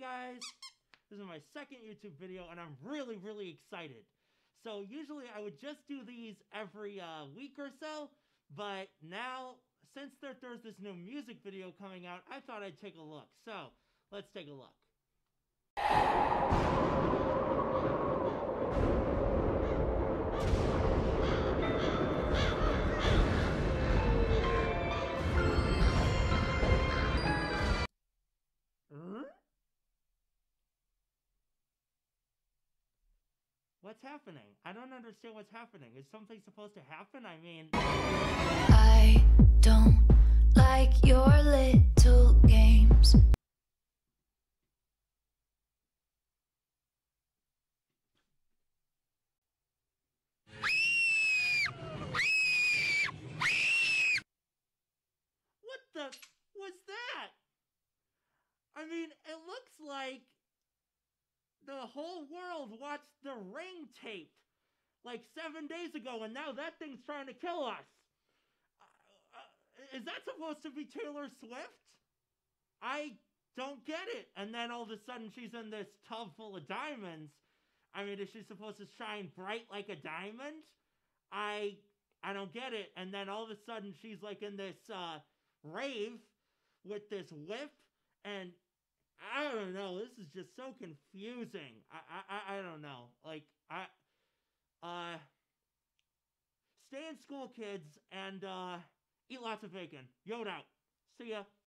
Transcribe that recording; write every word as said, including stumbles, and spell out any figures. Hey guys, this is my second YouTube video and I'm really, really excited. So usually I would just do these every uh, week or so, but now since there, there's this new music video coming out, I thought I'd take a look. So let's take a look. What's happening? I don't understand what's happening. Is something supposed to happen? I mean... I don't like your little games. What the... was that? I mean, it looks like... the whole world watched The Ring tape like seven days ago, and now that thing's trying to kill us. Uh, uh, is that supposed to be Taylor Swift? I don't get it. And then all of a sudden she's in this tub full of diamonds. I mean, is she supposed to shine bright like a diamond? I I don't get it. And then all of a sudden she's like in this uh, rave with this whip and... I don't know. This is just so confusing. I, I, I don't know. Like, I, uh, stay in school, kids, and, uh, eat lots of bacon. Yod out. See ya.